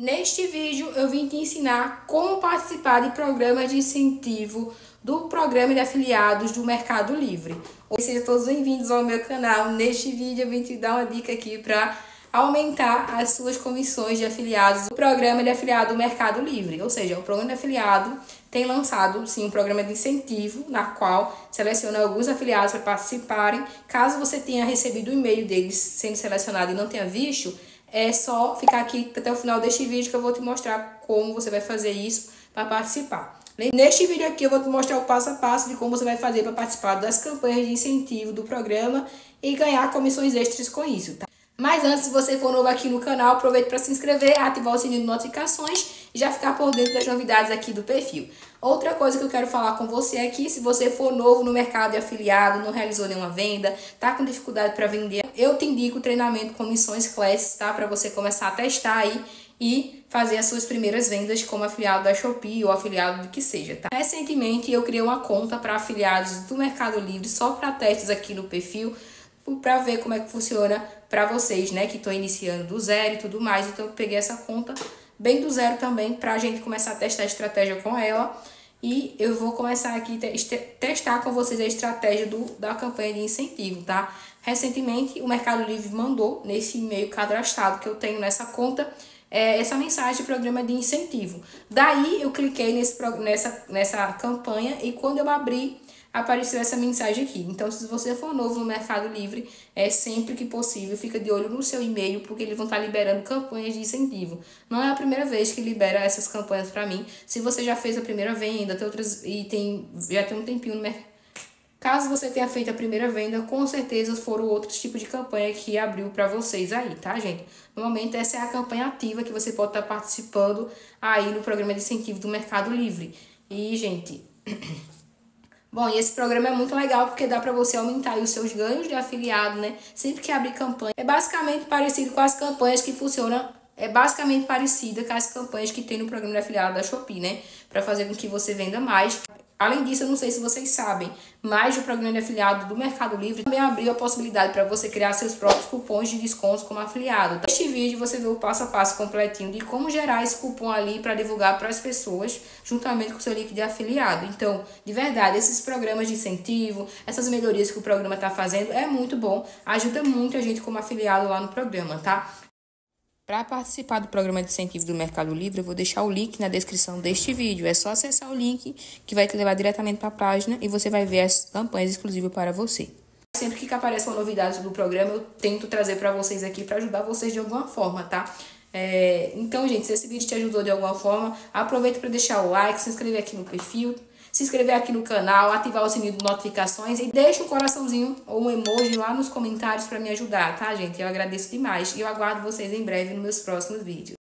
Neste vídeo eu vim te ensinar como participar de programas de incentivo do programa de afiliados do Mercado Livre. Sejam todos bem-vindos ao meu canal. Neste vídeo eu vim te dar uma dica aqui para aumentar as suas comissões de afiliados do programa de afiliado do Mercado Livre. Ou seja, o programa de afiliado tem lançado sim um programa de incentivo na qual seleciona alguns afiliados para participarem. Caso você tenha recebido o e-mail deles sendo selecionado e não tenha visto, é só ficar aqui até o final deste vídeo que eu vou te mostrar como você vai fazer isso para participar. Neste vídeo aqui eu vou te mostrar o passo a passo de como você vai fazer para participar das campanhas de incentivo do programa e ganhar comissões extras com isso, tá? Mas antes, se você for novo aqui no canal, aproveite para se inscrever, ativar o sininho de notificações e já ficar por dentro das novidades aqui do perfil. Outra coisa que eu quero falar com você é que se você for novo no mercado de afiliado, não realizou nenhuma venda, tá com dificuldade para vender, eu te indico o treinamento Comissões Classes, tá? Para você começar a testar aí e fazer as suas primeiras vendas como afiliado da Shopee ou afiliado do que seja, tá? Recentemente eu criei uma conta para afiliados do Mercado Livre só para testes aqui no perfil, para ver como é que funciona para vocês, né, que estão iniciando do zero e tudo mais. Então eu peguei essa conta bem do zero também para a gente começar a testar a estratégia com ela. E eu vou começar aqui testar com vocês a estratégia da campanha de incentivo, tá? Recentemente o Mercado Livre mandou nesse e-mail cadastrado que eu tenho nessa conta essa mensagem de programa de incentivo. Daí eu cliquei nessa campanha e quando eu abri apareceu essa mensagem aqui. Então, se você for novo no Mercado Livre, sempre que possível, fica de olho no seu e-mail, porque eles vão estar liberando campanhas de incentivo. Não é a primeira vez que libera essas campanhas para mim. Se você já fez a primeira venda, tem outras e já tem um tempinho no mercado. Caso você tenha feito a primeira venda, com certeza foram outros tipos de campanha que abriu para vocês aí, tá, gente? Normalmente essa é a campanha ativa que você pode estar participando aí no programa de incentivo do Mercado Livre. E, gente... Bom, e esse programa é muito legal porque dá para você aumentar aí os seus ganhos de afiliado, né? Sempre que abrir campanha. É basicamente parecido com as campanhas que funcionam, é basicamente parecida com as campanhas que tem no programa de afiliado da Shopee, né? Para fazer com que você venda mais. Além disso, eu não sei se vocês sabem, mas o programa de afiliado do Mercado Livre também abriu a possibilidade para você criar seus próprios cupons de descontos como afiliado. Neste vídeo você vê o passo a passo completinho de como gerar esse cupom ali para divulgar para as pessoas juntamente com o seu link de afiliado. Então, de verdade, esses programas de incentivo, essas melhorias que o programa está fazendo é muito bom, ajuda muito a gente como afiliado lá no programa, tá? Para participar do programa de incentivo do Mercado Livre, eu vou deixar o link na descrição deste vídeo. É só acessar o link que vai te levar diretamente para a página e você vai ver as campanhas exclusivas para você. Sempre que aparece uma novidade do programa, eu tento trazer para vocês aqui para ajudar vocês de alguma forma, tá? Então, gente, se esse vídeo te ajudou de alguma forma, aproveita para deixar o like, se inscrever aqui no perfil, se inscrever aqui no canal, ativar o sininho de notificações e deixa um coraçãozinho ou um emoji lá nos comentários para me ajudar, tá, gente? Eu agradeço demais e eu aguardo vocês em breve nos meus próximos vídeos.